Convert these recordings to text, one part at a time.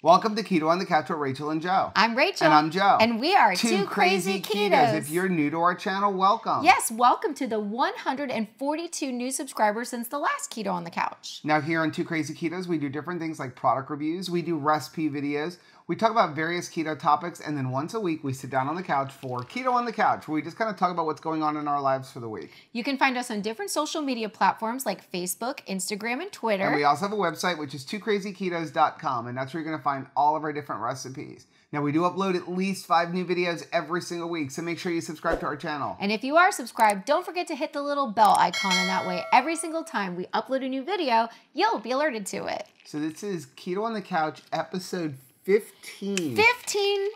Welcome to Keto on the Couch with Rachel and Joe. I'm Rachel. And I'm Joe. And we are Two Crazy Ketos. If you're new to our channel, welcome. Yes, welcome to the 142 new subscribers since the last Keto on the Couch. Now here on Two Crazy Ketos, we do different things like product reviews, we do recipe videos, we talk about various keto topics, and then once a week we sit down on the couch for Keto on the Couch, where we just kind of talk about what's going on in our lives for the week. You can find us on different social media platforms like Facebook, Instagram, and Twitter. And we also have a website, which is 2crazyketos.com, and that's where you're going to find all of our different recipes. Now, we do upload at least 5 new videos every single week, so make sure you subscribe to our channel. And if you are subscribed, don't forget to hit the little bell icon, and that way every single time we upload a new video, you'll be alerted to it. So this is Keto on the Couch, episode 15. 15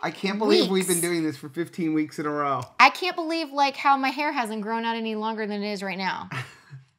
I can't believe we've been doing this for 15 weeks in a row. I can't believe like how my hair hasn't grown out any longer than it is right now.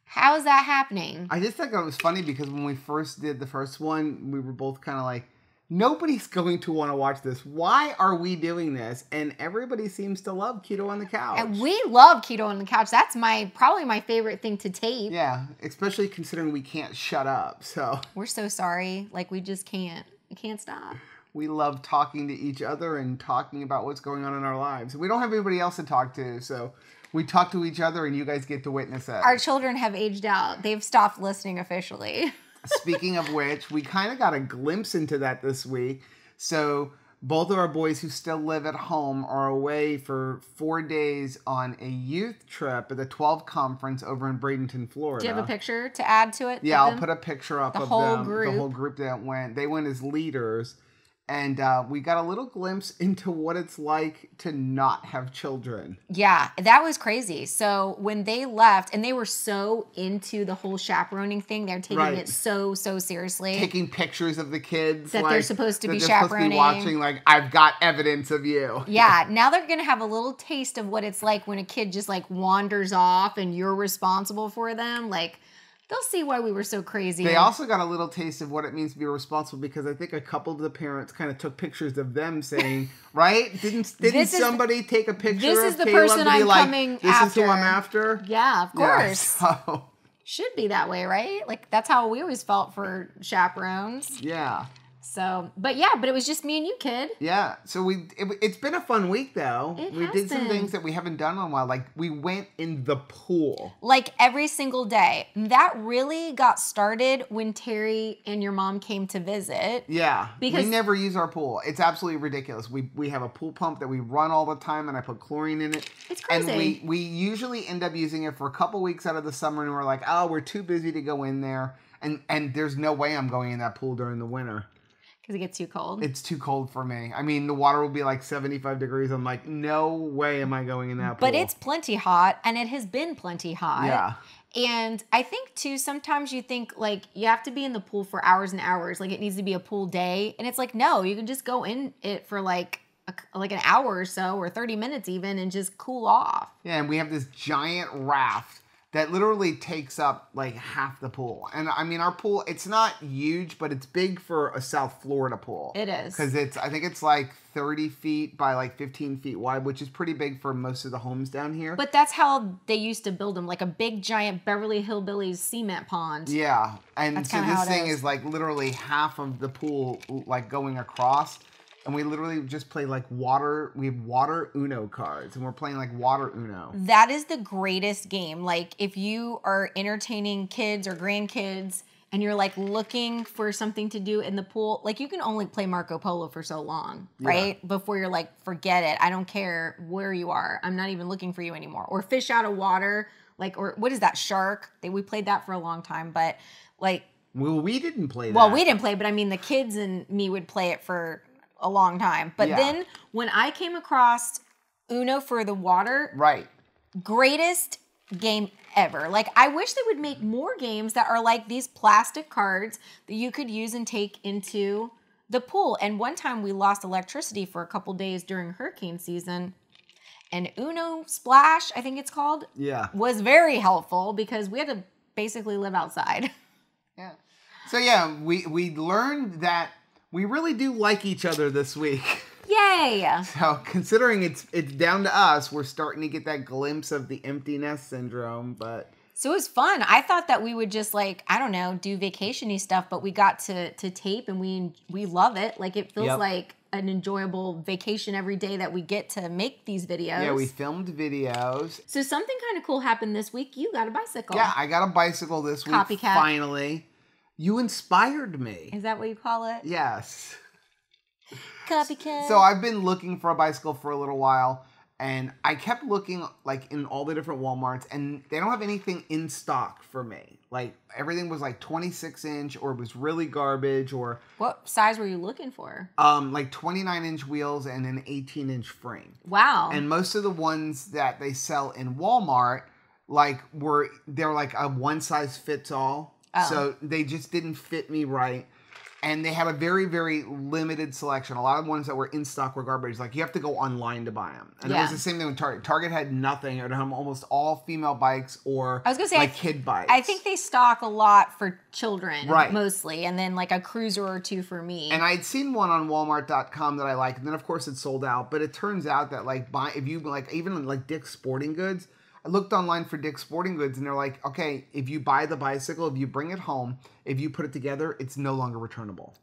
How is that happening? I just thought it was funny because when we first did the first one, we were both kind of like, nobody's going to want to watch this. Why are we doing this? And everybody seems to love Keto on the Couch. And we love Keto on the Couch. That's probably my favorite thing to tape. Yeah, especially considering we can't shut up. So we're so sorry. Like we just can't. We can't stop. We love talking to each other and talking about what's going on in our lives. We don't have anybody else to talk to, so we talk to each other and you guys get to witness that. Our children have aged out. They've stopped listening officially. Speaking of which, we kind of got a glimpse into that this week. So both of our boys who still live at home are away for 4 days on a youth trip at the 12 conference over in Bradenton, Florida. Do you have a picture to add to it? Yeah, I'll put a picture up of them. The whole group that went. They went as leaders. And we got a little glimpse into what it's like to not have children. Yeah, that was crazy. So when they left, and they were so into the whole chaperoning thing, they're taking it so seriously. Taking pictures of the kids. That like, they're supposed to be chaperoning. They're supposed to be watching, like, I've got evidence of you. Yeah, now they're going to have a little taste of what it's like when a kid just, like, wanders off and you're responsible for them, like... They'll see why we were so crazy. They also got a little taste of what it means to be responsible because I think a couple of the parents kind of took pictures of them saying, right? Didn't somebody take a picture of Caleb? This is the person I'm coming after. This is who I'm after? Yeah, of course. Yeah, so. Should be that way, right? Like, that's how we always felt for chaperones. Yeah. So, but it was just me and you, kid. Yeah. So it's been a fun week though. We did some things that we haven't done in a while. Like we went in the pool. Like every single day. That really got started when Terry and your mom came to visit. Yeah. Because we never use our pool. It's absolutely ridiculous. We have a pool pump that we run all the time and I put chlorine in it. It's crazy. And we usually end up using it for a couple weeks out of the summer and we're like, oh, we're too busy to go in there. And there's no way I'm going in that pool during the winter. Because it gets too cold. It's too cold for me. I mean, the water will be like 75 degrees. I'm like, no way am I going in that pool. But it's plenty hot, and it has been plenty hot. Yeah. And I think, too, sometimes you think, like, you have to be in the pool for hours and hours. Like, it needs to be a pool day. And it's like, no, you can just go in it for, like, an hour or so or 30 minutes even and just cool off. Yeah, and we have this giant raft that literally takes up like half the pool. And I mean, our pool, it's not huge, but it's big for a South Florida pool. It is. Because I think it's like 30 feet by like 15 feet wide, which is pretty big for most of the homes down here. But that's how they used to build them, like a big giant Beverly Hillbillies cement pond. Yeah, and so this thing is like literally half of the pool like going across. And we literally just play like water. We have water Uno cards and we're playing like water Uno. That is the greatest game. Like if you are entertaining kids or grandkids and you're like looking for something to do in the pool, like you can only play Marco Polo for so long, right? Yeah. Before you're like, forget it. I don't care where you are. I'm not even looking for you anymore. Or fish out of water. Like, or what is that, shark? We played that for a long time, but like. Well, we didn't play that. Well, we didn't play, but I mean the kids and me would play it for a long time. But then when I came across Uno for the water, greatest game ever. Like I wish they would make more games that are like these plastic cards that you could use and take into the pool. And one time we lost electricity for a couple days during hurricane season. And Uno Splash, I think it's called, was very helpful because we had to basically live outside. Yeah. So yeah, we learned that we really do like each other this week. Yay! So considering it's down to us, we're starting to get that glimpse of the empty nest syndrome, but So it was fun. I thought that we would just like, I don't know, do vacation-y stuff, but we got to tape and we love it. Like it feels like an enjoyable vacation every day that we get to make these videos. Yeah, we filmed videos. So something kind of cool happened this week. You got a bicycle. Yeah, I got a bicycle this week. Finally. You inspired me. Is that what you call it? Yes. Copycat. So I've been looking for a bicycle for a little while. And I kept looking like in all the different Walmarts and they don't have anything in stock for me. Like everything was like 26-inch or it was really garbage or... What size were you looking for? Like 29-inch wheels and an 18-inch frame. Wow. And most of the ones that they sell in Walmart, like they're like a one size fits all. Oh. So they just didn't fit me right. And they had a very, very limited selection. A lot of ones that were in stock were garbage. Like, you have to go online to buy them. And it was the same thing with Target. Target had nothing. It had almost all female bikes or, I was gonna say, like, kid bikes. I think they stock a lot for children, mostly. And then, like, a cruiser or two for me. And I had seen one on Walmart.com that I liked. And then, of course, it sold out. But it turns out that, like, if you, like, even, like, Dick's Sporting Goods. I looked online for Dick's Sporting Goods, and they're like, okay, if you buy the bicycle, if you bring it home, if you put it together, it's no longer returnable.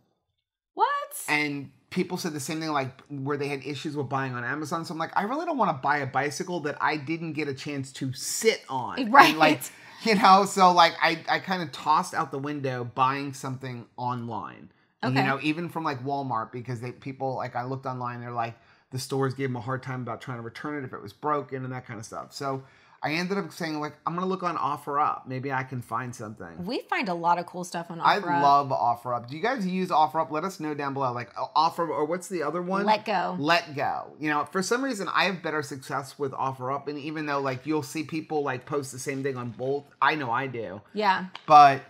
What? And people said the same thing, like, where they had issues with buying on Amazon. So I'm like, I really don't want to buy a bicycle that I didn't get a chance to sit on. Right. And like, you know, so, like, I kind of tossed out the window buying something online. And, you know, even from, like, Walmart, because people, like, I looked online, they're like, the stores gave them a hard time about trying to return it if it was broken and that kind of stuff. So... I ended up saying, like, I'm going to look on OfferUp. Maybe I can find something. We find a lot of cool stuff on OfferUp. I love OfferUp. Do you guys use OfferUp? Let us know down below. Like, OfferUp, or what's the other one? Letgo. Letgo. You know, for some reason, I have better success with OfferUp. And even though, like, you'll see people, like, post the same thing on both. I know I do. Yeah. But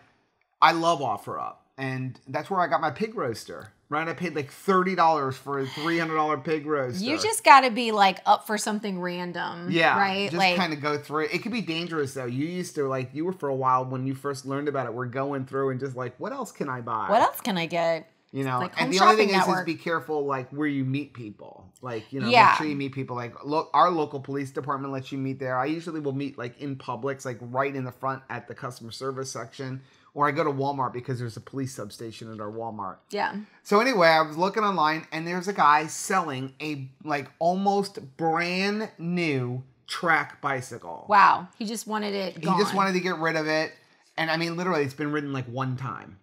I love OfferUp. And that's where I got my pig roaster. Right, I paid like $30 for a $300 pig roast. You just got to be like up for something random. Yeah. Right? Just like, kind of go through it. It could be dangerous though. You used to like, you were for a while when you first learned about it, we're going through and just like, what else can I buy? What else can I get? You know, like, and the only thing is be careful like where you meet people. Like, you know, make sure you meet people. Like, look, our local police department lets you meet there. I usually will meet like in Publix, like right in the front at the customer service section. Or I go to Walmart because there's a police substation at our Walmart. Yeah. So anyway, I was looking online and there's a guy selling a like almost brand new track bicycle. Wow. He just wanted it gone. He just wanted to get rid of it. And I mean, literally it's been ridden like one time.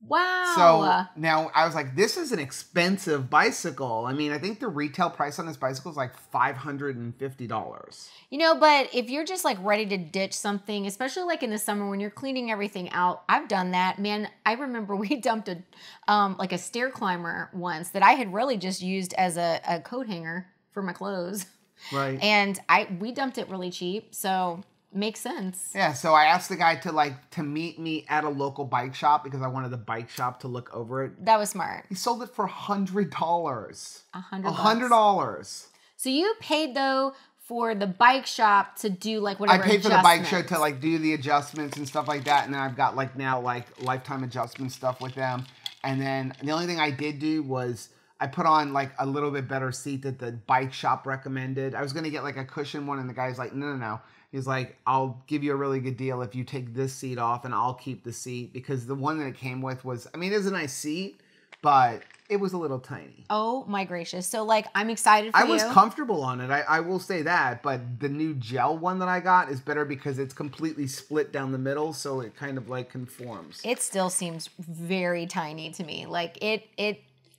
Wow. So now I was like, this is an expensive bicycle. I mean, I think the retail price on this bicycle is like $550. You know, but if you're just like ready to ditch something, especially like in the summer when you're cleaning everything out, I've done that. Man, I remember we dumped a like a stair climber once that I had really just used as a coat hanger for my clothes. Right. And we dumped it really cheap, so... Makes sense. Yeah, so I asked the guy to like to meet me at a local bike shop because I wanted the bike shop to look over it. That was smart. He sold it for $100. $100. So you paid though for the bike shop to do like whatever. I paid for the bike show to like do the adjustments and stuff like that, and then I've got like now like lifetime adjustment stuff with them. And then the only thing I did do was I put on like a little bit better seat that the bike shop recommended. I was gonna get like a cushion one, and the guy's like, no. He's like, I'll give you a really good deal if you take this seat off and I'll keep the seat. Because the one that it came with was, I mean, it was a nice seat, but it was a little tiny. Oh, my gracious. So, like, I'm excited for you. I was comfortable on it. I will say that. But the new gel one that I got is better because it's completely split down the middle. So, it kind of, like, conforms. It still seems very tiny to me. Like,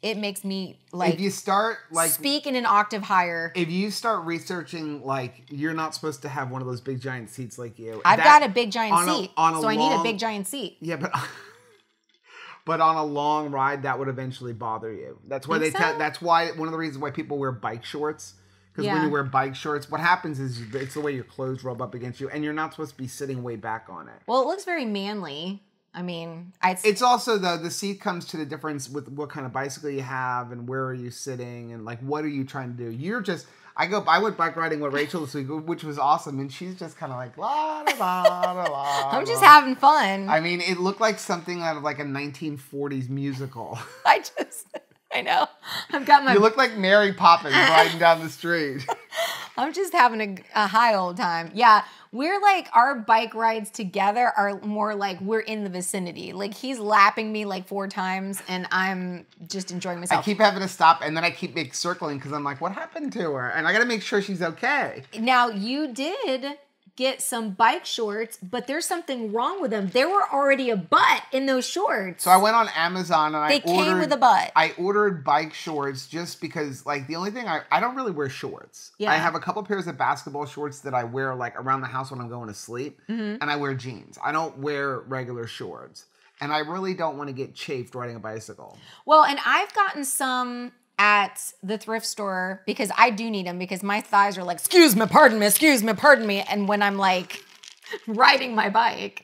it makes me like if you start like speak in an octave higher. If you start researching like you're not supposed to have one of those big giant seats like you. I've got a big giant seat, so I need a big giant seat. Yeah, but on a long ride that would eventually bother you. That's why that's why one of the reasons why people wear bike shorts. Because when you wear bike shorts, what happens is it's the way your clothes rub up against you, and you're not supposed to be sitting way back on it. Well, it looks very manly. I mean, it's also the seat comes to the difference with what kind of bicycle you have and where are you sitting and like, what are you trying to do? You're just, I went bike riding with Rachel this week, which was awesome. And she's just kind of like, la, da, da, da, da. I'm just having fun. I mean, it looked like something out of like a 1940s musical. I know. I've got my. You look like Mary Poppins riding down the street. I'm just having a high old time. Yeah. We're like, our bike rides together are more like we're in the vicinity. Like, he's lapping me like 4 times and I'm just enjoying myself. I keep having to stop and then I keep circling because I'm like, what happened to her? And I got to make sure she's okay. Now, you did get some bike shorts, but there's something wrong with them. There were already a butt in those shorts. So I went on Amazon and they came with a butt. I ordered bike shorts just because, like, the only thing I don't really wear shorts. Yeah. I have a couple pairs of basketball shorts that I wear like around the house when I'm going to sleep, and I wear jeans. I don't wear regular shorts, and I really don't want to get chafed riding a bicycle. Well, and I've gotten some at the thrift store because I do need them, because my thighs are like, excuse me, pardon me, and when I'm like riding my bike.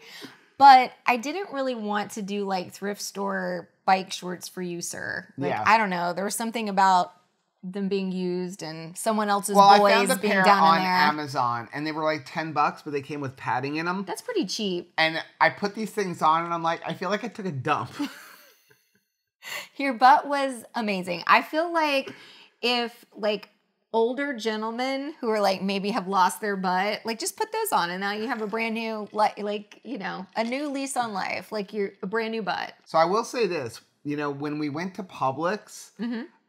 But I didn't really want to do like thrift store bike shorts for you, sir. Like, yeah. I don't know, there was something about them being used and someone else's boys being down in there. Well, I found a pair on Amazon and they were like $10, but they came with padding in them. That's pretty cheap. And I put these things on and I'm like, I feel like I took a dump. Your butt was amazing. I feel like if like older gentlemen who are like maybe have lost their butt, like just put those on and now you have a brand new, like, you know, a new lease on life, like you're a brand new butt. So I will say this, you know, when we went to Publix,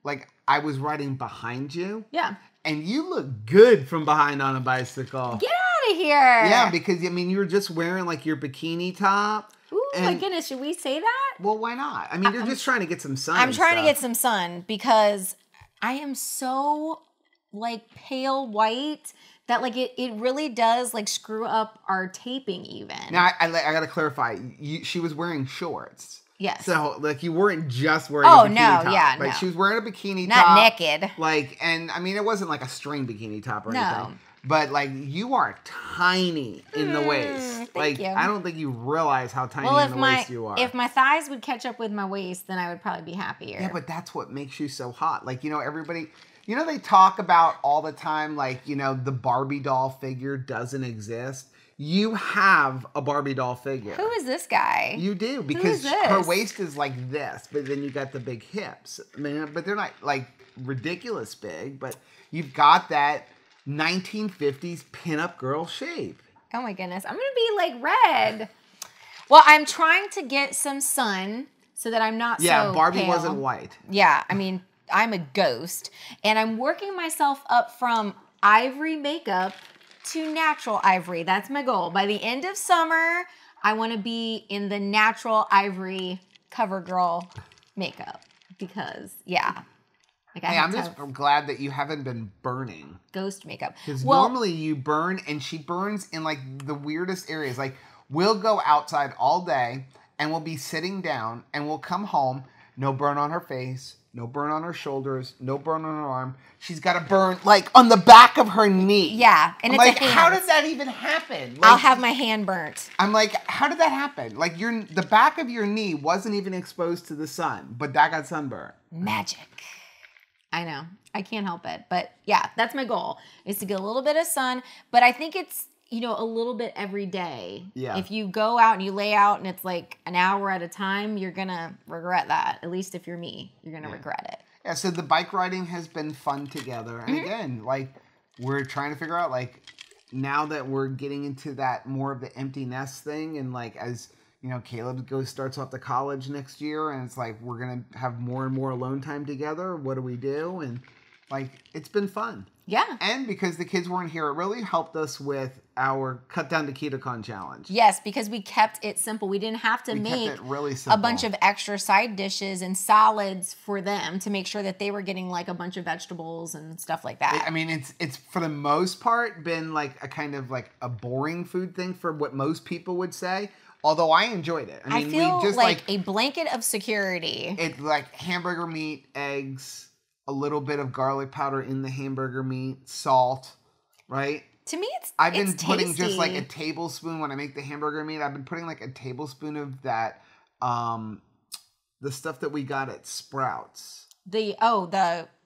like I was riding behind you. Yeah. And you look good from behind on a bicycle. Get out of here. Yeah, because I mean, you were just wearing like your bikini top. Oh my goodness, should we say that? Well, why not? I mean, you're just trying to get some sun. I'm trying to get some sun because I am so like pale white that like it really does like screw up our taping even. Now, I gotta clarify, she was wearing shorts. Yes. So like you weren't just wearing a bikini top. Like she was wearing a bikini top. Not naked. Like, and I mean, it wasn't like a string bikini top or anything. But like you are tiny in the waist. Thank you. I don't think you realize how tiny in the waist you are. If my thighs would catch up with my waist, then I would probably be happier. Yeah, but that's what makes you so hot. Like, you know, everybody, you know, they talk about all the time, like, you know, the Barbie doll figure doesn't exist. You have a Barbie doll figure. Who is this guy? You do, because her waist is like this, but then you got the big hips. I mean, but they're not like ridiculous big, but you've got that 1950s pinup girl shape. Oh my goodness, I'm gonna be like red. Well, I'm trying to get some sun so that I'm not so Barbie pale. Wasn't white. Yeah, I mean, I'm a ghost. And I'm working myself up from ivory makeup to natural ivory. That's my goal. By the end of summer, I wanna be in the natural ivory CoverGirl makeup because, yeah. Like I'm glad that you haven't been burning. Ghost makeup. Because normally you burn, and she burns in like the weirdest areas. Like we'll go outside all day and we'll be sitting down and we'll come home, no burn on her face, no burn on her shoulders, no burn on her arm. She's got a burn like on the back of her knee. Yeah. And it's like, how does that even happen? Like, I'll have my hand burnt. I'm like, how did that happen? Like the back of your knee wasn't even exposed to the sun, but that got sunburned. Magic. I know, I can't help it. But yeah, that's my goal, is to get a little bit of sun. But I think it's, you know, a little bit every day. Yeah. If you go out and you lay out and it's like an hour at a time, you're gonna regret that. At least if you're me, you're gonna regret it. Yeah, so the bike riding has been fun together. And again, like we're trying to figure out, like now that we're getting into that more of the empty nest thing, and like as you know, Caleb starts off to college next year, and it's like we're gonna have more and more alone time together. What do we do? And like it's been fun. Yeah. And because the kids weren't here, it really helped us with our Cut Down to KetoCon challenge. Yes, because we kept it simple. We didn't have to make really a bunch of extra side dishes and solids for them to make sure that they were getting like a bunch of vegetables and stuff like that. I mean, it's for the most part been like a kind of like a boring food thing for what most people would say. Although I enjoyed it. I mean, feel we just like a blanket of security. It's like hamburger meat, eggs, a little bit of garlic powder in the hamburger meat, salt, right? To me, I've been putting just like a tablespoon when I make the hamburger meat. I've been putting like a tablespoon of that, the stuff that we got at Sprouts. The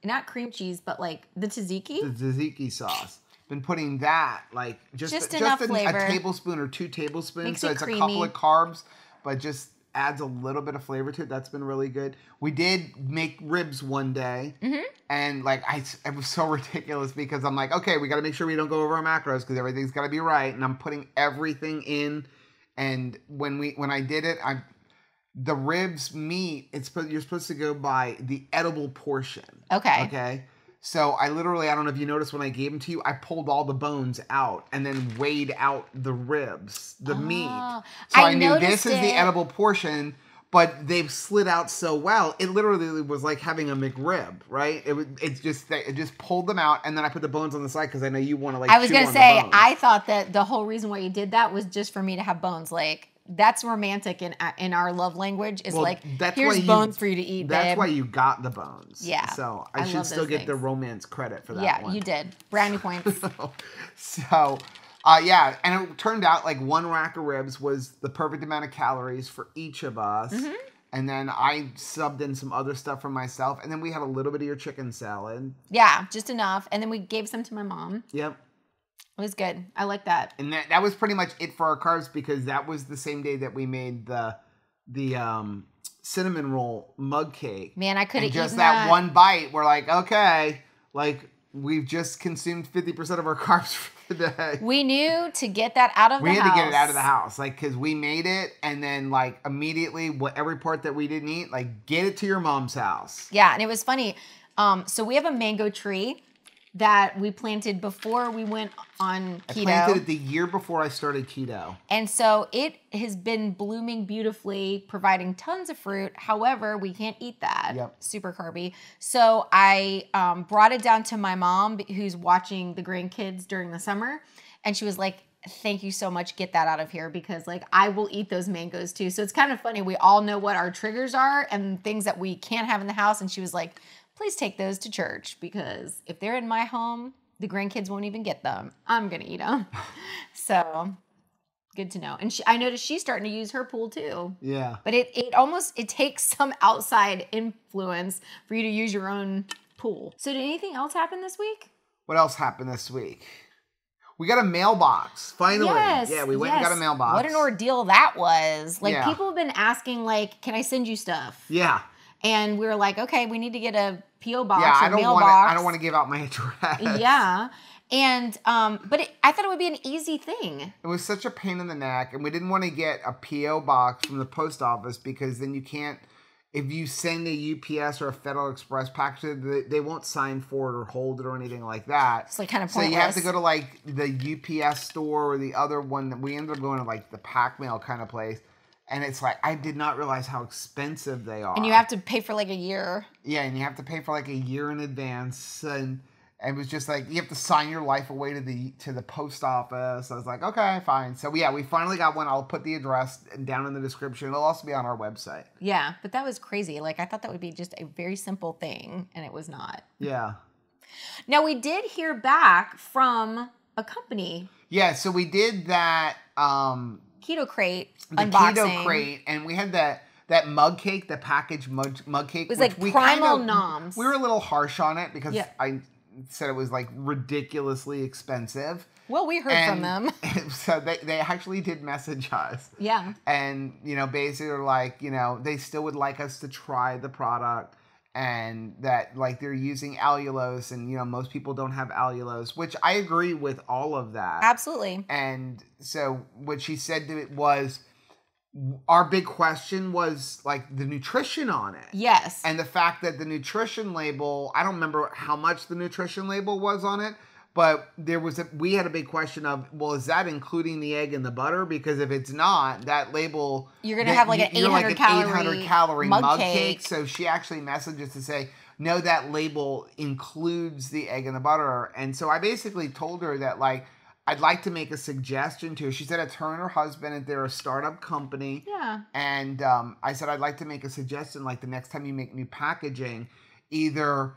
not cream cheese, but like the tzatziki. The tzatziki sauce. Been putting that, like just enough flavor, a tablespoon or 2 tablespoons. So it's creamy. A couple of carbs, but just adds a little bit of flavor to it. That's been really good. We did make ribs one day. Mm-hmm. And, like, it was so ridiculous because I'm like, okay, we got to make sure we don't go over our macros because everything's got to be right. And I'm putting everything in. And when I did it, the ribs meat, you're supposed to go by the edible portion. Okay. Okay. So I literally, I don't know if you noticed when I gave them to you, I pulled all the bones out and then weighed out the ribs, the meat. So I knew this is the edible portion, but they've slid out so well. It literally was like having a McRib, right? It just pulled them out, and then I put the bones on the side because I know you want to like. I was gonna say, I thought that the whole reason why you did that was just for me to have bones, like. That's romantic in our love language. Is well, like, here's bones for you to eat, babe. That's why you got the bones. Yeah. So I should still get the romance credit for that one. Yeah, you did. Brownie points. Yeah. And it turned out like one rack of ribs was the perfect amount of calories for each of us. Mm-hmm. And then I subbed in some other stuff for myself. And then we had a little bit of your chicken salad. Yeah, just enough. And then we gave some to my mom. Yep. It was good. I like that. And that was pretty much it for our carbs because that was the same day that we made the cinnamon roll mug cake. Man, I could have eaten just that one bite. We're like, okay, like we've just consumed 50% of our carbs for the day. We knew to get that out of the house. We had to get it out of the house, like, because we made it and then like immediately every part that we didn't eat, like, get it to your mom's house. Yeah, and it was funny. So we have a mango tree that we planted before we went on keto. I planted it the year before I started keto. And so it has been blooming beautifully, providing tons of fruit. However, we can't eat that. Yep. Super carby. So I brought it down to my mom, who's watching the grandkids during the summer. And she was like, thank you so much. Get that out of here because, like, I will eat those mangoes too. So it's kind of funny. We all know what our triggers are and things that we can't have in the house. And she was like, please take those to church because if they're in my home, the grandkids won't even get them. I'm going to eat them. So good to know. And I noticed she's starting to use her pool too. Yeah. But it takes some outside influence for you to use your own pool. So did anything else happen this week? What else happened this week? We got a mailbox, finally. Yes, yeah, we went and got a mailbox. What an ordeal that was. Like, people have been asking, like, can I send you stuff? Yeah. And we were like, okay, we need to get a P.O. box or mailbox. I don't want to give out my address. Yeah. And, but I thought it would be an easy thing. It was such a pain in the neck. And we didn't want to get a P.O. box from the post office because then you can't, if you send a UPS or a Federal Express package, they won't sign for it or hold it or anything like that. It's like kind of pointless. So you have to go to like the UPS store or the other one that we ended up going to, like the Pac-Mail kind of place. And it's like, I did not realize how expensive they are. And you have to pay for like a year. Yeah, and you have to pay for like a year in advance. And it was just like, you have to sign your life away to the post office. I was like, okay, fine. So yeah, we finally got one. I'll put the address down in the description. It'll also be on our website. Yeah, but that was crazy. Like, I thought that would be just a very simple thing, and it was not. Yeah. Now, we did hear back from a company. Yeah, so we did that... Keto Crate unboxing. Keto Crate, and we had that mug cake, the packaged mug cake. It was like primal noms. We were a little harsh on it because I said it was like ridiculously expensive. Well, we heard from them. So they actually did message us. Yeah. And, you know, basically were like, you know, they still would like us to try the product and that, like, they're using allulose and, you know, most people don't have allulose, which I agree with all of that. Absolutely. And so what she said to it was, our big question was, like, the nutrition on it. Yes. And the fact that the nutrition label, I don't remember how much the nutrition label was on it, but we had a big question of, well, is that including the egg and the butter? Because if it's not, that label... You're going to have like an 800-calorie mug cake. So she actually messaged us to say, no, that label includes the egg and the butter. And so I basically told her that, like, I'd like to make a suggestion to her. She said it's her and her husband, and they're a startup company. Yeah. And I said, I'd like to make a suggestion, like, the next time you make new packaging, either...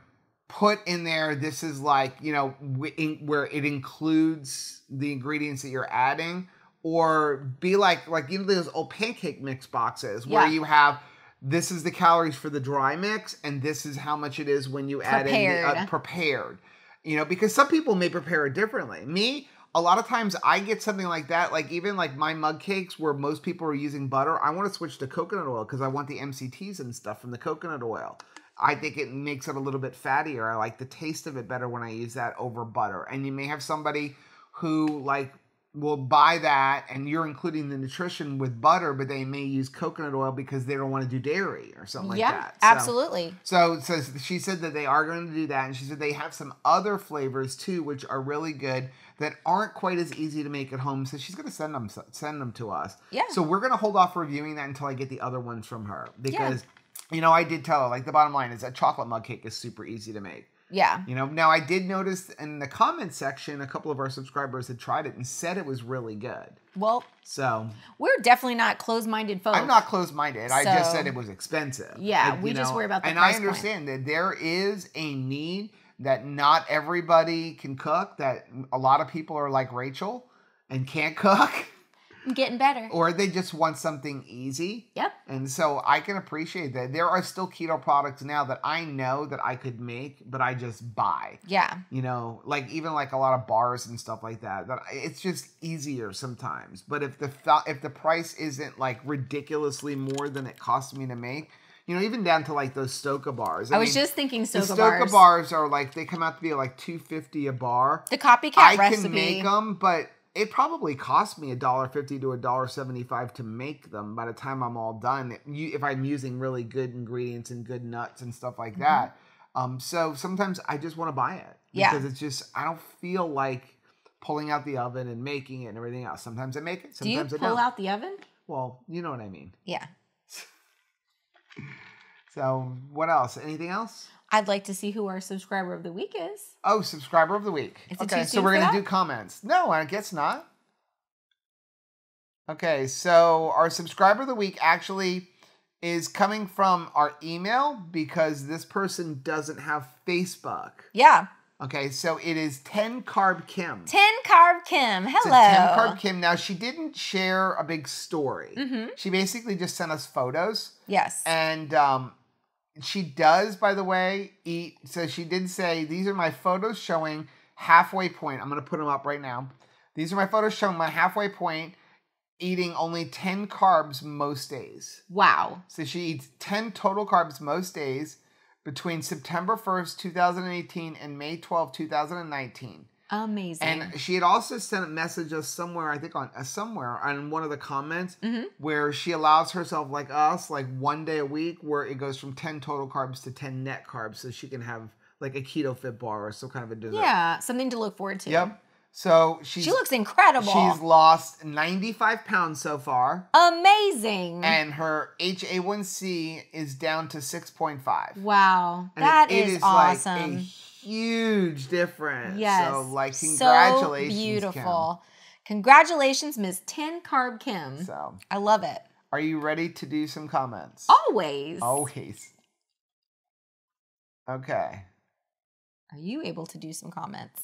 put in there, this is like, you know, where it includes the ingredients that you're adding, or be like, you know, those old pancake mix boxes where you have, this is the calories for the dry mix and this is how much it is when you add in the prepared. You know, because some people may prepare it differently. Me, a lot of times I get something like that, like even like my mug cakes where most people are using butter, I want to switch to coconut oil because I want the MCTs and stuff from the coconut oil. I think it makes it a little bit fattier. I like the taste of it better when I use that over butter. And you may have somebody who like will buy that and you're including the nutrition with butter, but they may use coconut oil because they don't want to do dairy or something like that. Yeah, absolutely. So she said that they are going to do that. And she said they have some other flavors too, which are really good that aren't quite as easy to make at home. So she's going to send them to us. Yeah. So we're going to hold off reviewing that until I get the other ones from her because... Yeah. You know, I did tell her, like, the bottom line is that chocolate mug cake is super easy to make. Yeah. You know, now I did notice in the comment section, a couple of our subscribers had tried it and said it was really good. Well, so we're definitely not closed-minded folks. I'm not closed-minded. So, I just said it was expensive. Yeah, like, we just worry about the price point. And I understand that there is a need that not everybody can cook, that a lot of people are like Rachel and can't cook. I'm getting better. Or they just want something easy. Yep. And so I can appreciate that. There are still keto products now that I know that I could make, but I just buy. Yeah. You know, like even like a lot of bars and stuff like that. That it's just easier sometimes. But if the price isn't like ridiculously more than it costs me to make, you know, even down to like those Stoka bars. I was just thinking Stoka bars. The Stoka bars are like, they come out to be like $2.50 a bar. The copycat recipe. I can make them, but... It probably cost me $1.50 to $1.75 to make them by the time I'm all done, if I'm using really good ingredients and good nuts and stuff like that. So sometimes I just want to buy it because it's just, I don't feel like pulling out the oven and making it and everything else. Sometimes I make it, sometimes I don't. Do you pull out the oven? Well, you know what I mean. Yeah. So what else? Anything else? I'd like to see who our subscriber of the week is. Oh, subscriber of the week. Okay, so we're going to do comments. No, I guess not. Okay, so our subscriber of the week actually is coming from our email because this person doesn't have Facebook. Yeah. Okay, so it is 10 Carb Kim. 10 Carb Kim. Hello. So 10 Carb Kim. Now, she didn't share a big story. Mm-hmm. She basically just sent us photos. Yes. And... she does, by the way, eat. So she did say, these are my photos showing halfway point. I'm going to put them up right now. These are my photos showing my halfway point, eating only 10 carbs most days. Wow. So she eats 10 total carbs most days between September 1st, 2018 and May 12, 2019. Amazing. And she had also sent a message us somewhere, I think on one of the comments where she allows herself, like us, like one day a week where it goes from 10 total carbs to 10 net carbs. So she can have like a keto fit bar or some kind of a dessert. Yeah. Something to look forward to. Yep. So she looks incredible. She's lost 95 pounds so far. Amazing. And her HA1C is down to 6.5. Wow. And that is awesome. Like a huge difference. Yes. So, like, congratulations, so beautiful. Kim. Congratulations, Ms. 10 Carb Kim. So, I love it. Are you ready to do some comments? Always. Always. Okay. Are you able to do some comments?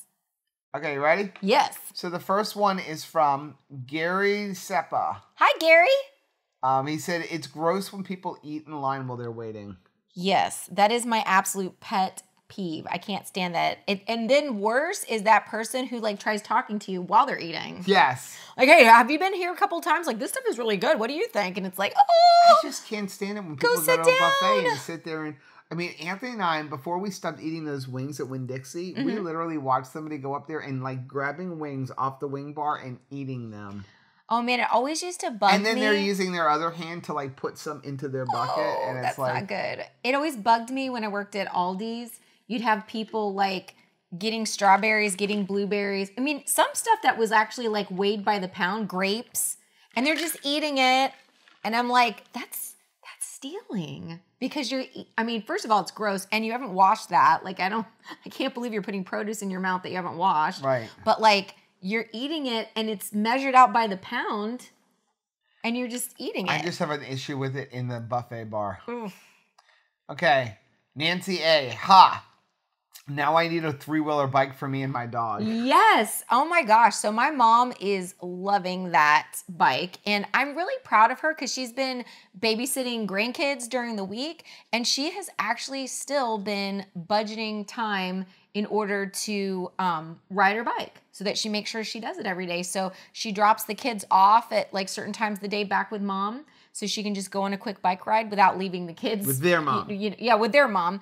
Okay, you ready? Yes. So the first one is from Gary Seppa. Hi, Gary. He said, it's gross when people eat in line while they're waiting. Yes, that is my absolute pet peeve. I can't stand that. And then worse is that person who like tries talking to you while they're eating. Yes. Like, hey, have you been here a couple times? Like, this stuff is really good. What do you think? And it's like, oh. I just can't stand it when people go to a buffet and sit there and... I mean, Anthony and I, before we stopped eating those wings at Winn-Dixie, we literally watched somebody go up there and like grabbing wings off the wing bar and eating them. Oh man, it always used to bug me. And then they're using their other hand to like put some into their bucket, and it's that's like not good. It always bugged me when I worked at Aldi's. You'd have people like getting strawberries, getting blueberries. I mean, some stuff that was actually like weighed by the pound, grapes, and they're just eating it. And I'm like, that's stealing. Because I mean, first of all, it's gross and you haven't washed that. Like, I can't believe you're putting produce in your mouth that you haven't washed. Right. But like, you're eating it and it's measured out by the pound and you're just eating it. I just have an issue with it in the buffet bar. Oof. Okay. Nancy A. Ha. Now I need a three-wheeler bike for me and my dog. Yes. Oh my gosh. So my mom is loving that bike, and I'm really proud of her because she's been babysitting grandkids during the week, and she has actually still been budgeting time in order to ride her bike so that she makes sure she does it every day. So she drops the kids off at like certain times of the day back with mom, so she can just go on a quick bike ride without leaving the kids. With their mom. Yeah, with their mom.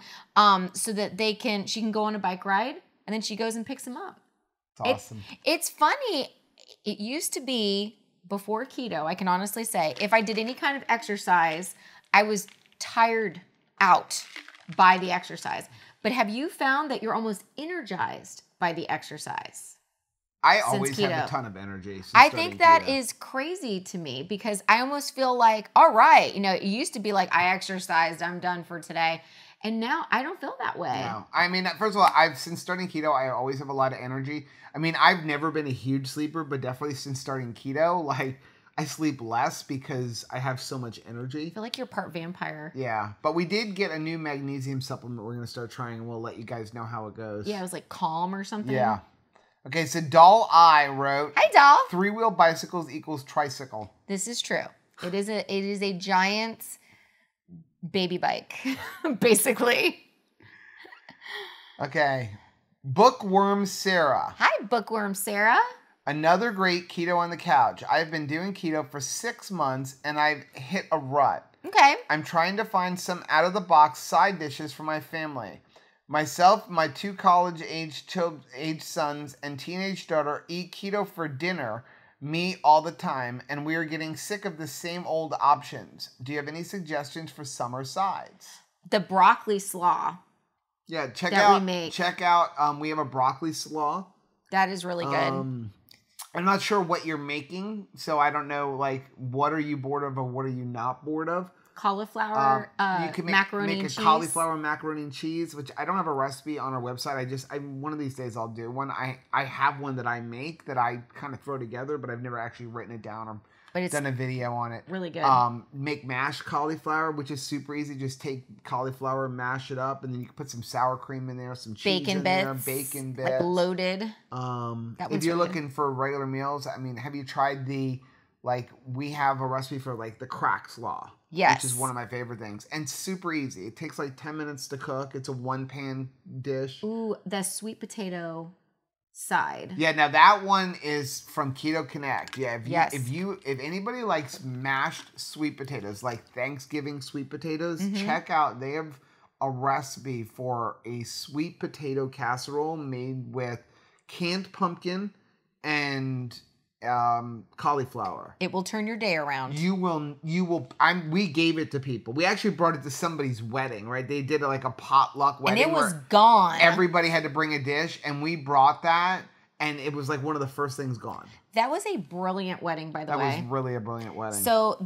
So that they can, she can go on a bike ride, and then she goes and picks them up. It's awesome. It's funny. It used to be, before keto, I can honestly say, if I did any kind of exercise, I was tired out by the exercise. But have you found that you're almost energized by the exercise? I always have a ton of energy. I think that is crazy to me, because I almost feel like, all right, you know, it used to be like, I exercised, I'm done for today. And now I don't feel that way. No. I mean, first of all, since starting keto, I always have a lot of energy. I mean, I've never been a huge sleeper, but definitely since starting keto, like, I sleep less because I have so much energy. I feel like you're part vampire. Yeah, but we did get a new magnesium supplement we're going to start trying, and we'll let you guys know how it goes. Yeah, it was like Calm or something. Yeah. Okay, so Doll I wrote, "Hi Doll. Three-wheel bicycles equals tricycle." This is true. It is a giant baby bike, basically. Okay. Bookworm Sarah. Hi Bookworm Sarah. Another great Keto on the Couch. I've been doing keto for 6 months and I've hit a rut. Okay. I'm trying to find some out-of-the-box side dishes for my family. Myself, my two college-age sons, and teenage daughter eat keto for dinner, me all the time, and we are getting sick of the same old options. Do you have any suggestions for summer sides? The broccoli slaw. Yeah, check out, we have a broccoli slaw. That is really good. I'm not sure what you're making, so I don't know, like, what are you bored of or what are you not bored of? Cauliflower you can make a cauliflower macaroni and cheese, which I don't have a recipe on our website. One of these days I'll do one. I have one that I make that I kind of throw together, but I've never actually written it down or done a video on it. Really good. Make mashed cauliflower, which is super easy. Just take cauliflower, mash it up, and then you can put some sour cream in there, some cheese bacon bits, like loaded. If you're looking for regular meals, I mean, have you tried the, like, we have a recipe for like the crack slaw? Yes. Which is one of my favorite things. And super easy. It takes like 10 minutes to cook. It's a one-pan dish. Ooh, the sweet potato side. Yeah, now that one is from Keto Connect. Yeah, if anybody likes mashed sweet potatoes, like Thanksgiving sweet potatoes, check out. They have a recipe for a sweet potato casserole made with canned pumpkin and cauliflower. It will turn your day around. We gave it to people. We actually brought it to somebody's wedding, right? They did like a potluck wedding. And it was gone. Everybody had to bring a dish, and we brought that, and it was like one of the first things gone. That was a brilliant wedding, by the way. That was really a brilliant wedding. So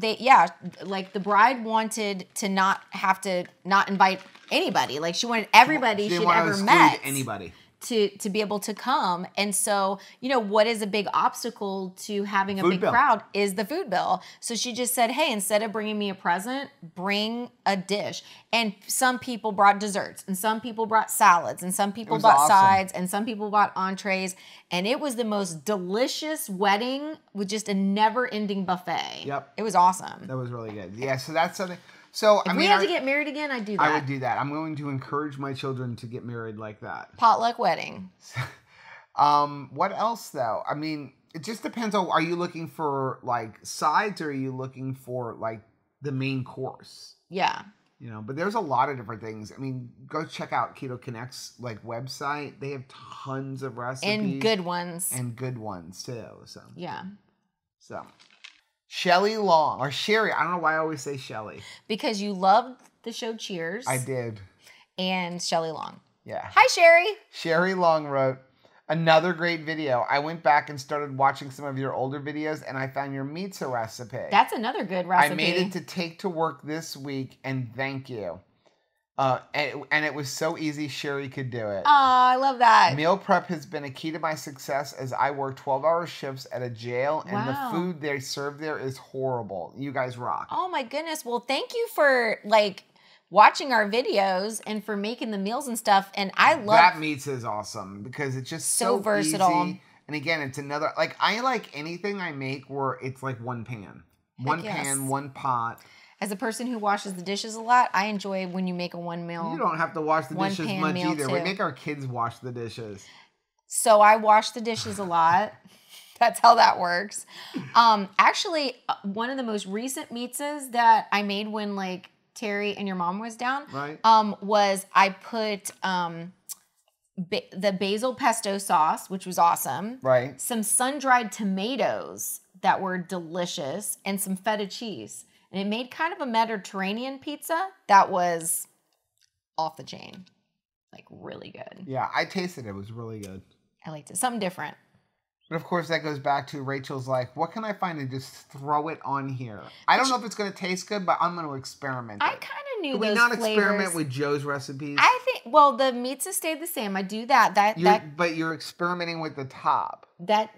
like the bride wanted to not have to not invite anybody. Like she wanted everybody she had ever met. Anybody. To be able to come. And so, you know, what is a big obstacle to having a big crowd is the food bill. So she just said, hey, instead of bringing me a present, bring a dish. And some people brought desserts, and some people brought salads, and some people bought sides, and some people bought entrees. And it was the most delicious wedding with just a never-ending buffet. Yep. It was awesome. That was really good. Yeah, so that's something. So, if we had to get married again, I'd do that. I would do that. I'm going to encourage my children to get married like that. Potluck wedding. What else, though? I mean, it just depends on, are you looking for, like, sides, or are you looking for, like, the main course? Yeah. You know, but there's a lot of different things. I mean, go check out Keto Connect's, like, website. They have tons of recipes. And good ones. And good ones, too. So. Yeah. So. Sherry Long, or Sherry, I don't know why I always say Shelly. Because you loved the show Cheers. I did. And Sherry Long. Yeah. Hi, Sherry. Sherry Long wrote, another great video. I went back and started watching some of your older videos, and I found your miso recipe. That's another good recipe. I made it to take to work this week, and thank you. And it was so easy, Sherry could do it. Oh, I love that. Meal prep has been a key to my success, as I work 12-hour shifts at a jail, and the food they serve there is horrible. You guys rock. Oh, my goodness. Well, thank you for, like, watching our videos and for making the meals and stuff. And I love Wrap meats is awesome because it's just so, versatile. Easy. And again, it's another, like, I like anything I make where it's like one pan. One pot. As a person who washes the dishes a lot, I enjoy when you make a one meal. You don't have to wash the dishes much either. We make our kids wash the dishes. So I wash the dishes a lot. That's how that works. Actually, one of the most recent pizzas that I made when like Terry and your mom was down was I put the basil pesto sauce, which was awesome. Right. Some sun-dried tomatoes that were delicious and some feta cheese. And it made kind of a Mediterranean pizza that was off the chain. Like, really good. Yeah, I tasted it. It was really good. I liked it. Something different. But, of course, that goes back to Rachel's like, what can I find and just throw it on here? I don't know if it's going to taste good, but I'm going to experiment. I kind of knew those flavors. Can we not experiment with Joe's recipes? I think, well, the pizza stayed the same. I do that. But you're experimenting with the top.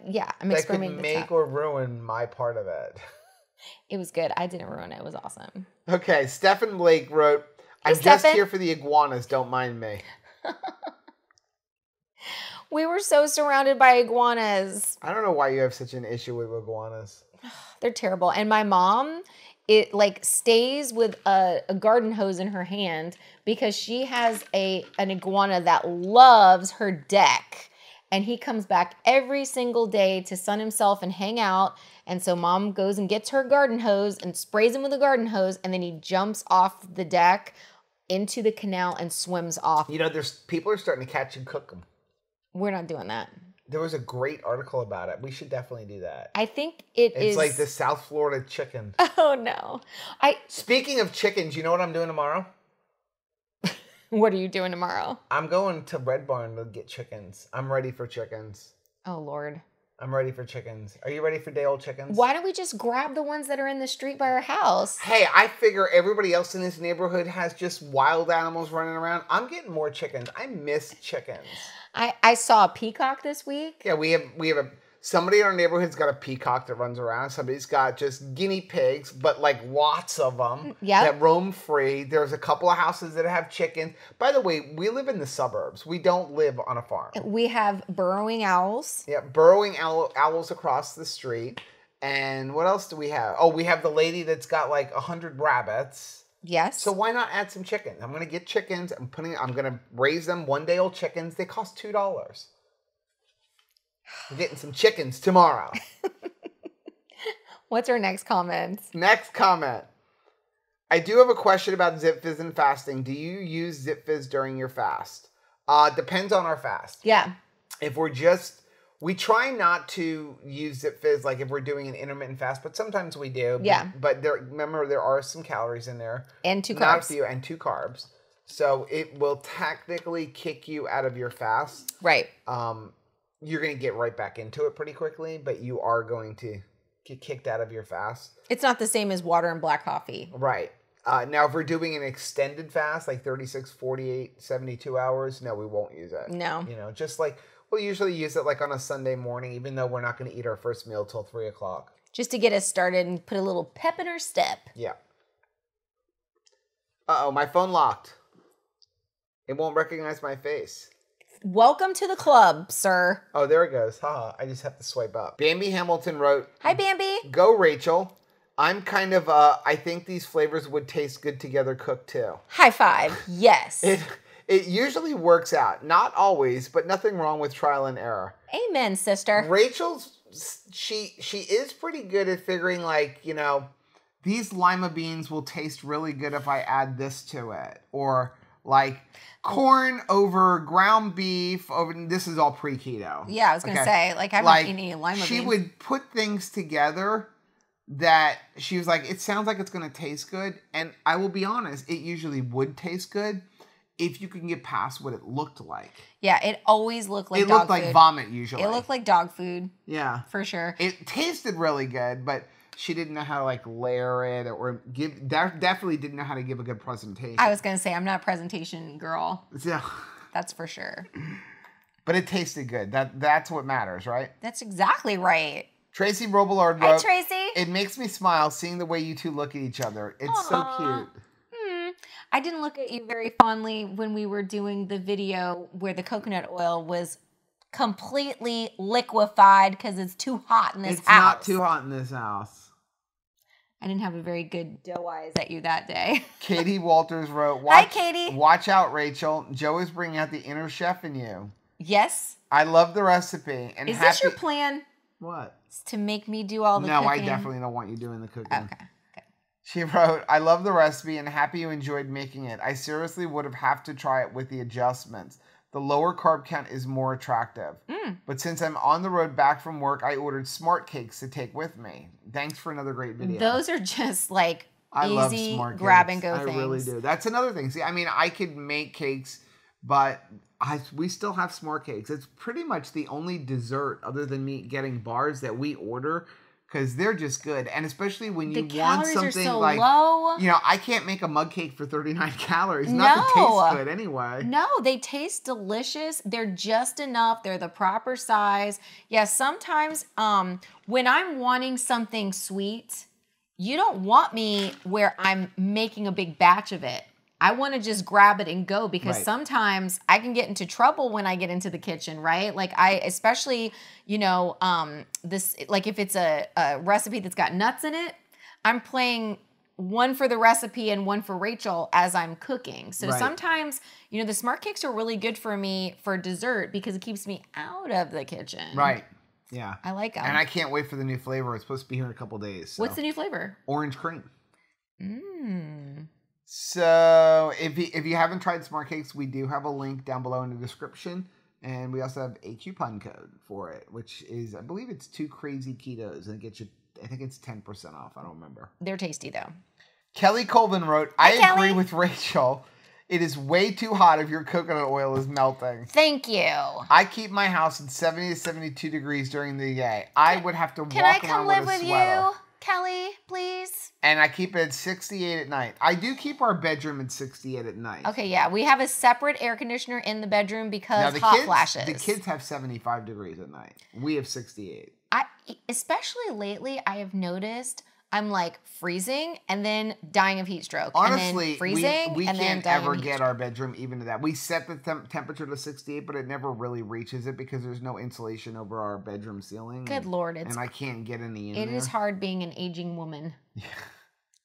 Yeah, I'm experimenting with the top. That could make or ruin my part of it. It was good. I didn't ruin it. It was awesome. Okay. Stephen Blake wrote, I'm just here for the iguanas. Don't mind me. We were so surrounded by iguanas. I don't know why you have such an issue with iguanas. They're terrible. And my mom, it like stays with a garden hose in her hand because she has an iguana that loves her deck. And he comes back every single day to sun himself and hang out. And so mom goes and gets her garden hose and sprays him with a garden hose. And then he jumps off the deck into the canal and swims off. You know, people are starting to catch and cook them. We're not doing that. There was a great article about it. We should definitely do that. I think it's like the South Florida chicken. Oh, no. Speaking of chickens, you know what I'm doing tomorrow? What are you doing tomorrow? I'm going to Red Barn to get chickens. I'm ready for chickens. Oh, Lord. I'm ready for chickens. Are you ready for day-old chickens? Why don't we just grab the ones that are in the street by our house? Hey, I figure everybody else in this neighborhood has just wild animals running around. I'm getting more chickens. I miss chickens. I saw a peacock this week. Yeah, we have somebody in our neighborhood's got a peacock that runs around. Somebody's got just guinea pigs, but like lots of them that roam free. There's a couple of houses that have chickens. By the way, we live in the suburbs. We don't live on a farm. We have burrowing owls. Yeah, burrowing owls across the street. And what else do we have? Oh, we have the lady that's got like 100 rabbits. Yes. So why not add some chickens? I'm going to get chickens. I'm going to raise them one-day-old chickens. They cost $2. We're getting some chickens tomorrow. What's our next comment? Next comment. I do have a question about ZipFizz and fasting. Do you use ZipFizz during your fast? Depends on our fast. Yeah. If we're we try not to use ZipFizz like if we're doing an intermittent fast, but sometimes we do. Yeah. But remember, there are some calories in there. And 2 carbs. Not a few, and 2 carbs. So it will technically kick you out of your fast. Right. You're going to get right back into it pretty quickly, but you are going to get kicked out of your fast. It's not the same as water and black coffee. Right. Now, if we're doing an extended fast, like 36, 48, 72 hours, no, we won't use it. No. You know, just like we'll usually use it like on a Sunday morning, even though we're not going to eat our first meal till 3 o'clock. Just to get us started and put a little pep in our step. Yeah. Uh-oh, my phone locked. It won't recognize my face. Welcome to the club, sir. Oh, there it goes. Ha! I just have to swipe up. Bambi Hamilton wrote, "Hi, Bambi. Go, Rachel. I'm kind of. I think these flavors would taste good together, cooked too." High five. Yes. It usually works out. Not always, but nothing wrong with trial and error. Amen, sister. Rachel's she is pretty good at figuring, like, you know, these lima beans will taste really good if I add this to it, or. Like corn over ground beef over. This is all pre-keto. Yeah, I was gonna say, like, I haven't eaten any lima beans. She would put things together that she was like, it sounds like it's gonna taste good, and I will be honest, it usually would taste good if you can get past what it looked like. Yeah, it always looked like dog food. It looked like vomit usually. It looked like dog food. Yeah, for sure. It tasted really good, but. She didn't know how to, like, layer it or give... Definitely didn't know how to give a good presentation. I was going to say, I'm not a presentation girl. Yeah. That's for sure. But it tasted good. That's what matters, right? That's exactly right. Tracy Robillard wrote... Hi, Tracy. It makes me smile seeing the way you two look at each other. It's so cute. I didn't look at you very fondly when we were doing the video where the coconut oil was completely liquefied because it's too hot in this house. It's not too hot in this house. I didn't have a very good doe eyes at you that day. Katie Walters wrote, "Hi, Katie. Watch out, Rachel. Joe is bringing out the inner chef in you." Yes. I love the recipe. And is this your plan? What? It's to make me do all the cooking? No, I definitely don't want you doing the cooking. Okay. She wrote, "I love the recipe and happy you enjoyed making it. I seriously would have to try it with the adjustments. The lower carb count is more attractive. But since I'm on the road back from work, I ordered Smart Cakes to take with me. Thanks for another great video." Those are just like easy grab and go things. I really do. That's another thing. See, I mean, I could make cakes, but we still have Smart Cakes. It's pretty much the only dessert other than me getting bars that we order, because they're just good. And especially when you want something so like, low. You know, I can't make a mug cake for 39 calories. Not that tastes good anyway. No, they taste delicious. They're just enough. They're the proper size. Yeah, sometimes when I'm wanting something sweet, you don't want me where I'm making a big batch of it. I want to just grab it and go, because sometimes I can get into trouble when I get into the kitchen, right? Like especially, you know, this, like if it's a recipe that's got nuts in it, I'm playing one for the recipe and one for Rachel as I'm cooking. So sometimes, you know, the Smart Cakes are really good for me for dessert because it keeps me out of the kitchen. Right. Yeah. I like them. And I can't wait for the new flavor. It's supposed to be here in a couple days. So. What's the new flavor? Orange cream. Mmm. So if you haven't tried Smart Cakes, we do have a link down below in the description. And we also have a coupon code for it, which is, I believe it's 2 Crazy Ketos. And it gets you, I think it's 10% off. I don't remember. They're tasty though. Kelly Colvin wrote, I agree with Rachel. It is way too hot if your coconut oil is melting. Thank you. I keep my house at 70 to 72 degrees during the day. I would have to walk around with a sweater. Can I come live with you? Kelly, please. And I keep it at 68 at night. I do keep our bedroom at 68 at night. Okay, yeah. We have a separate air conditioner in the bedroom because hot flashes. The kids have 75 degrees at night. We have 68. Especially lately, I have noticed I'm like freezing and then dying of heat stroke. Honestly, we can't ever get our bedroom even to that. We set the temperature to 68, but it never really reaches it because there's no insulation over our bedroom ceiling. Good Lord. And I can't get any in there. It is hard being an aging woman. Yeah.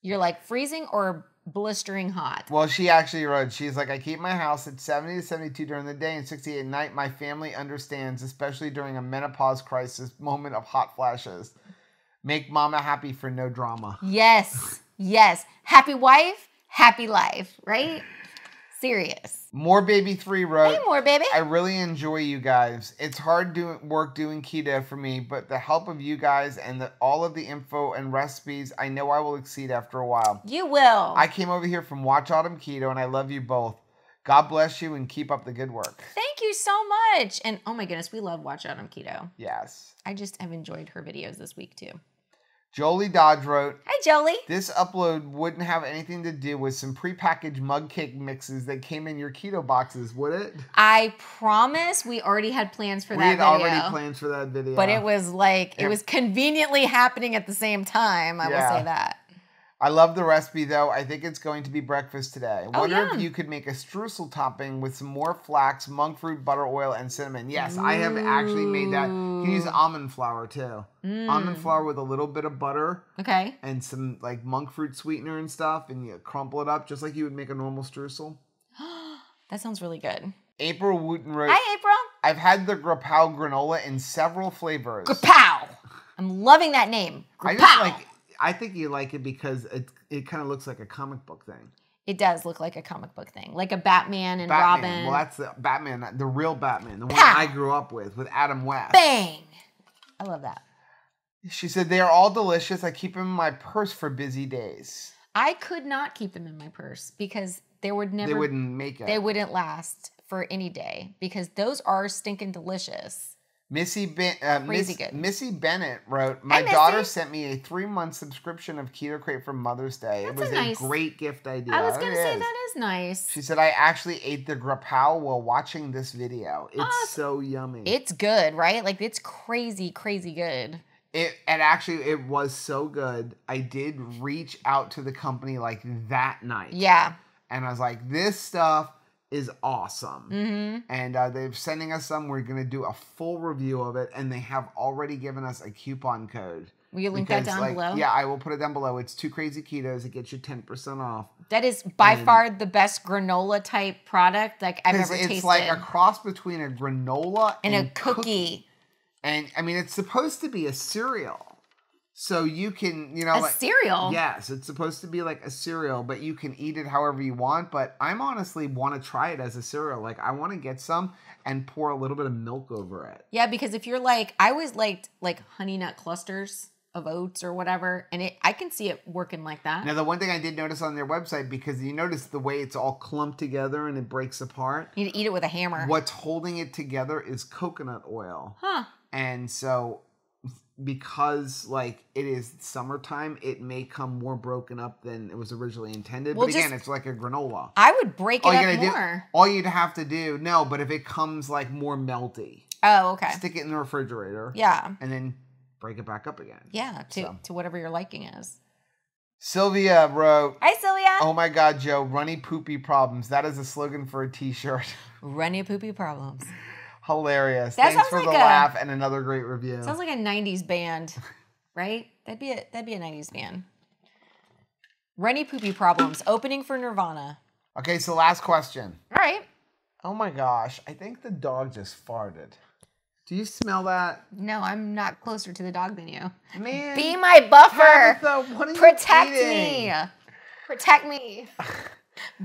You're like freezing or blistering hot. Well, she actually wrote, she's like, I keep my house at 70 to 72 during the day and 68 at night. My family understands, especially during a menopause crisis moment of hot flashes. Make mama happy for no drama. Yes. Yes. Happy wife, happy life, right? Serious. More Baby 3 wrote, hey, More Baby. I really enjoy you guys. It's hard doing keto for me, but the help of you guys and all of the info and recipes, I know I will exceed after a while. You will. I came over here from Watch Autumn Keto, and I love you both. God bless you and keep up the good work. Thank you so much. And oh my goodness, we love Watch Autumn Keto. Yes. I just have enjoyed her videos this week too. Jolie Dodge wrote, hi, Jolie. This upload wouldn't have anything to do with some prepackaged mug cake mixes that came in your keto boxes, would it? I promise we already had plans for that video. We had already plans for that video. But it was like, it was conveniently happening at the same time. I will say that. I love the recipe, though. I think it's going to be breakfast today. Wonder if you could make a streusel topping with some more flax, monk fruit, butter, oil, and cinnamon. Yes, I have actually made that. You can use almond flour, too. Almond flour with a little bit of butter. Okay. And some, like, monk fruit sweetener and stuff. And you crumple it up just like you would make a normal streusel. That sounds really good. April Wooten wrote, hi, April. I've had the Gra-poww granola in several flavors. Gra-poww. I'm loving that name. Gra-poww. I think you like it because it kind of looks like a comic book thing. It does look like a comic book thing. Like a Batman and Robin. Well, that's the Batman, the real Batman. The one I grew up with Adam West. Bang! I love that. She said, they are all delicious. I keep them in my purse for busy days. I could not keep them in my purse because they wouldn't make it. They wouldn't last for any day because those are stinking delicious. Missy Bennett wrote, my daughter sent me a 3-month subscription of Keto Crate for Mother's Day. It was a great gift idea. I was going to say, that is nice. She said, I actually ate the Gra-poww while watching this video. It's so yummy. It's good, right? Like, it's crazy, crazy good. And actually, it was so good. I did reach out to the company like that night. Yeah. And I was like, this stuff is awesome. Mm-hmm. And they're sending us some. We're going to do a full review of it. And they have already given us a coupon code. Will you link that down below? Yeah, I will put it down below. It's 2 Crazy Ketos. It gets you 10% off. That is by far the best granola type product like I've ever tasted. It's like a cross between a granola and a cookie. And I mean, it's supposed to be a cereal. So you can, you know, a cereal. Yes, it's supposed to be like a cereal, but you can eat it however you want. But I'm honestly want to try it as a cereal. Like I want to get some and pour a little bit of milk over it. Yeah, because if you're like, I always liked like honey nut clusters of oats or whatever, and I can see it working like that. Now the one thing I did notice on their website, because you notice the way it's all clumped together and it breaks apart. You need to eat it with a hammer. What's holding it together is coconut oil. Huh. And so, because like it is summertime, it may come more broken up than it was originally intended. Well, but again, it's like a granola. I would break it up more. All you'd have to do, no, but if it comes like more melty. Oh, okay. Stick it in the refrigerator. Yeah. And then break it back up again. Yeah, to whatever your liking is. Sylvia wrote, hi, Sylvia. Oh my God, Joe, runny poopy problems. That is a slogan for a t-shirt. Runny poopy problems. Hilarious. Thanks for the laugh and another great review. Sounds like a 90s band, right? That'd be a 90s band. Runny Poopy Problems, opening for Nirvana. Okay, so last question. All right. Oh my gosh, I think the dog just farted. Do you smell that? No, I'm not closer to the dog than you. Man. Be my buffer. Tabitha, what are you eating? Protect me.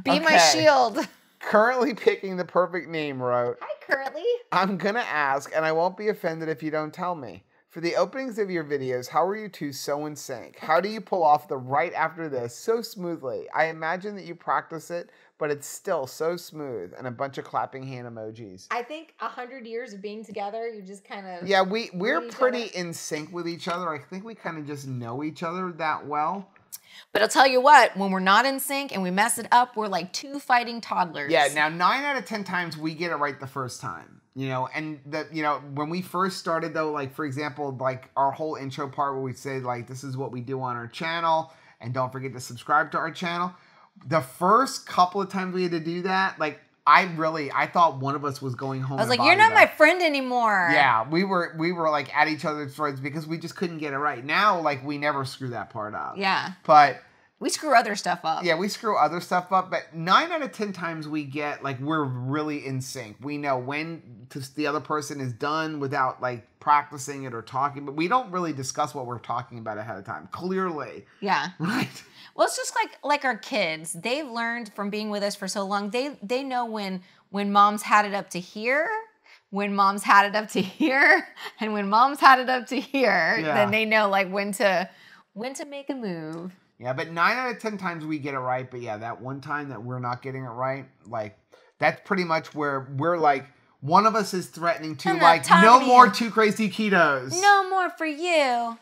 Be my shield. Currently picking the perfect name, wrote. Hi, Currently. I'm going to ask, and I won't be offended if you don't tell me. For the openings of your videos, how are you two so in sync? How do you pull off the right after this so smoothly? I imagine that you practice it, but it's still so smooth. And a bunch of clapping hand emojis. I think 100 years of being together, you just kind of... Yeah, we're pretty in sync with each other. I think we kind of just know each other that well. But I'll tell you what, when we're not in sync and we mess it up, we're like two fighting toddlers. Yeah, now 9 out of 10 times we get it right the first time, you know, and that, you know, when we first started though, like for example, like our whole intro part where we say like, this is what we do on our channel and don't forget to subscribe to our channel. The first couple of times we had to do that, like I thought one of us was going home. I was like, you're not my friend anymore. Yeah, we were like at each other's throats because we just couldn't get it right. Now, like we never screw that part up. Yeah. But we screw other stuff up. Yeah, we screw other stuff up. But 9 out of 10 times we get like, we're really in sync. We know when the other person is done without like practicing it or talking, but we don't really discuss what we're talking about ahead of time. Clearly. Yeah. Right. Well, it's just like our kids. They've learned from being with us for so long. They know when mom's had it up to here, when mom's had it up to here, and when mom's had it up to here, yeah. Then they know like when to make a move. Yeah, but 9 out of 10 times we get it right. But yeah, that one time that we're not getting it right, like that's pretty much where we're like, one of us is threatening to like, no more 2 Crazy Ketos. No more for you.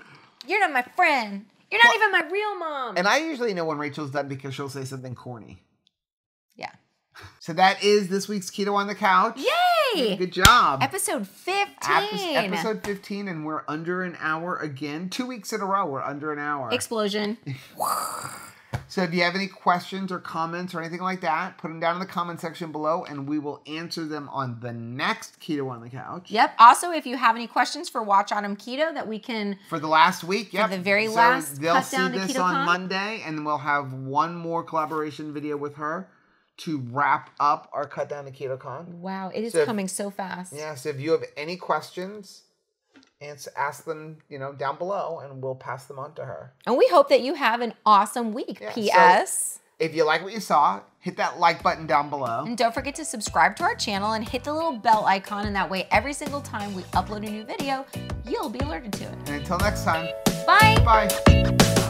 You're not my friend. You're not even my real mom. And I usually know when Rachel's done because she'll say something corny. Yeah. So that is this week's Keto on the Couch. Yay! Good job. Episode 15. Episode 15, and we're under an hour again. 2 weeks in a row, we're under an hour. Explosion. So if you have any questions or comments or anything like that, put them down in the comment section below and we will answer them on the next Keto on the Couch. Yep. Also, if you have any questions for Watch Autumn Keto that we can... For the last week, yep. For the very last cut down to KetoCon. They'll see this on Monday and we'll have one more collaboration video with her to wrap up our cut down to KetoCon. Wow, it is coming so fast. Yeah, so if you have any questions... And ask them, you know, down below and we'll pass them on to her. And we hope that you have an awesome week, yeah, P.S. So if you like what you saw, hit that like button down below. And don't forget to subscribe to our channel and hit the little bell icon. And that way, every single time we upload a new video, you'll be alerted to it. And until next time. Bye. Bye.